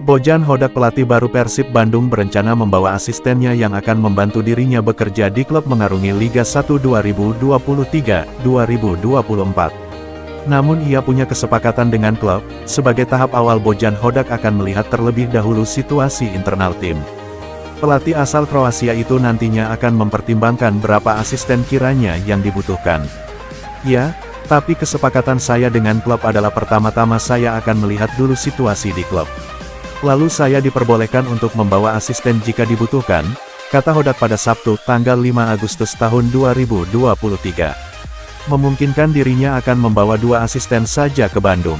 Bojan Hodak, pelatih baru Persib Bandung, berencana membawa asistennya yang akan membantu dirinya bekerja di klub mengarungi Liga 1 2023-2024. Namun ia punya kesepakatan dengan klub. Sebagai tahap awal, Bojan Hodak akan melihat terlebih dahulu situasi internal tim. Pelatih asal Kroasia itu nantinya akan mempertimbangkan berapa asisten kiranya yang dibutuhkan. Ya, tapi kesepakatan saya dengan klub adalah pertama-tama saya akan melihat dulu situasi di klub. Lalu saya diperbolehkan untuk membawa asisten jika dibutuhkan, kata Hodak pada Sabtu, tanggal 5 Agustus tahun 2023. Memungkinkan dirinya akan membawa 2 asisten saja ke Bandung.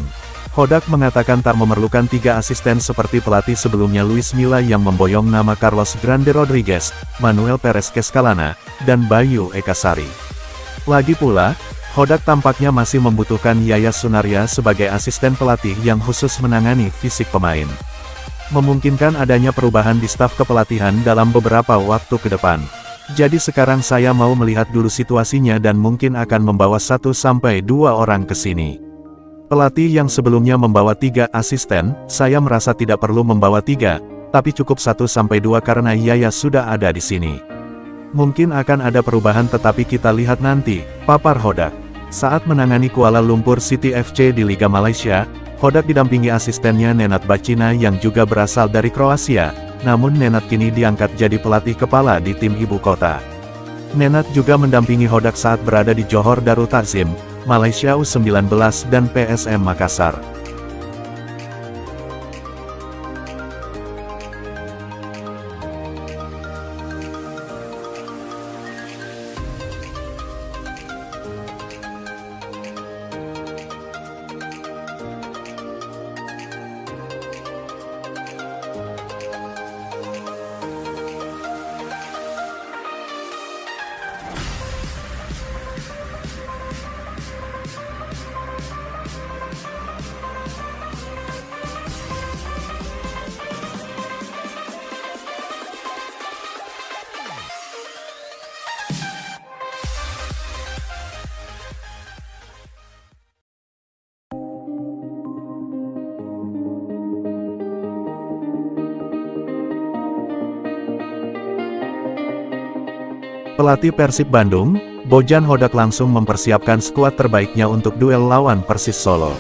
Hodak mengatakan tak memerlukan 3 asisten seperti pelatih sebelumnya Luis Milla yang memboyong nama Carlos Grande Rodriguez, Manuel Perez Kescalana, dan Bayu Ekasari. Lagi pula, Hodak tampaknya masih membutuhkan Yaya Sunarya sebagai asisten pelatih yang khusus menangani fisik pemain. Memungkinkan adanya perubahan di staf kepelatihan dalam beberapa waktu ke depan. Jadi sekarang saya mau melihat dulu situasinya dan mungkin akan membawa 1-2 orang ke sini. Pelatih yang sebelumnya membawa 3 asisten, saya merasa tidak perlu membawa 3, tapi cukup 1-2 karena Yaya sudah ada di sini. Mungkin akan ada perubahan tetapi kita lihat nanti, papar Hodak. Saat menangani Kuala Lumpur City FC di Liga Malaysia, Hodak didampingi asistennya Nenad Bacina yang juga berasal dari Kroasia, namun Nenad kini diangkat jadi pelatih kepala di tim ibu kota. Nenad juga mendampingi Hodak saat berada di Johor Darul Takzim, Malaysia U19 dan PSM Makassar. Pelatih Persib Bandung, Bojan Hodak langsung mempersiapkan skuad terbaiknya untuk duel lawan Persis Solo.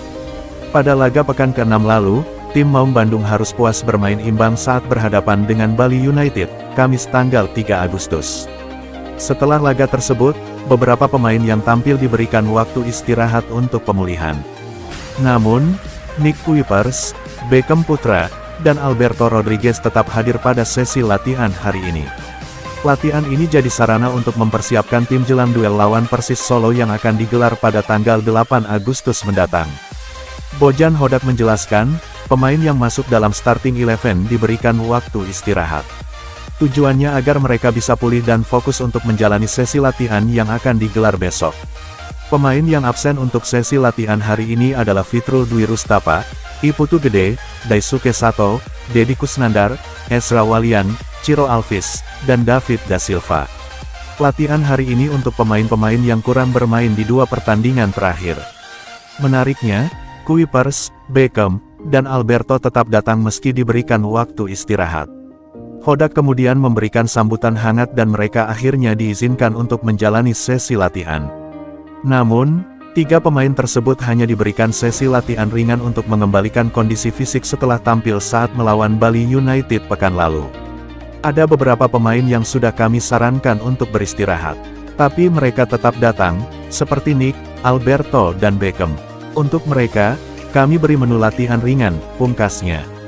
Pada laga pekan ke-6 lalu, tim Maung Bandung harus puas bermain imbang saat berhadapan dengan Bali United, Kamis tanggal 3 Agustus. Setelah laga tersebut, beberapa pemain yang tampil diberikan waktu istirahat untuk pemulihan. Namun, Nick Kuipers, Beckham Putra, dan Alberto Rodriguez tetap hadir pada sesi latihan hari ini. Latihan ini jadi sarana untuk mempersiapkan tim jelang duel lawan Persis Solo yang akan digelar pada tanggal 8 Agustus mendatang. Bojan Hodak menjelaskan, pemain yang masuk dalam starting 11 diberikan waktu istirahat. Tujuannya agar mereka bisa pulih dan fokus untuk menjalani sesi latihan yang akan digelar besok. Pemain yang absen untuk sesi latihan hari ini adalah Fitrul Dwi Rustafa, Iputu Gede, Daisuke Sato, Deddy Kusnandar, Ezra Walian, Ciro Alves, dan David da Silva. Latihan hari ini untuk pemain-pemain yang kurang bermain di 2 pertandingan terakhir. Menariknya, Kuipers, Beckham, dan Alberto tetap datang meski diberikan waktu istirahat. Hodak kemudian memberikan sambutan hangat dan mereka akhirnya diizinkan untuk menjalani sesi latihan. Namun, 3 pemain tersebut hanya diberikan sesi latihan ringan untuk mengembalikan kondisi fisik setelah tampil saat melawan Bali United pekan lalu. Ada beberapa pemain yang sudah kami sarankan untuk beristirahat. Tapi mereka tetap datang, seperti Nick, Alberto dan Beckham. Untuk mereka, kami beri menu latihan ringan, pungkasnya.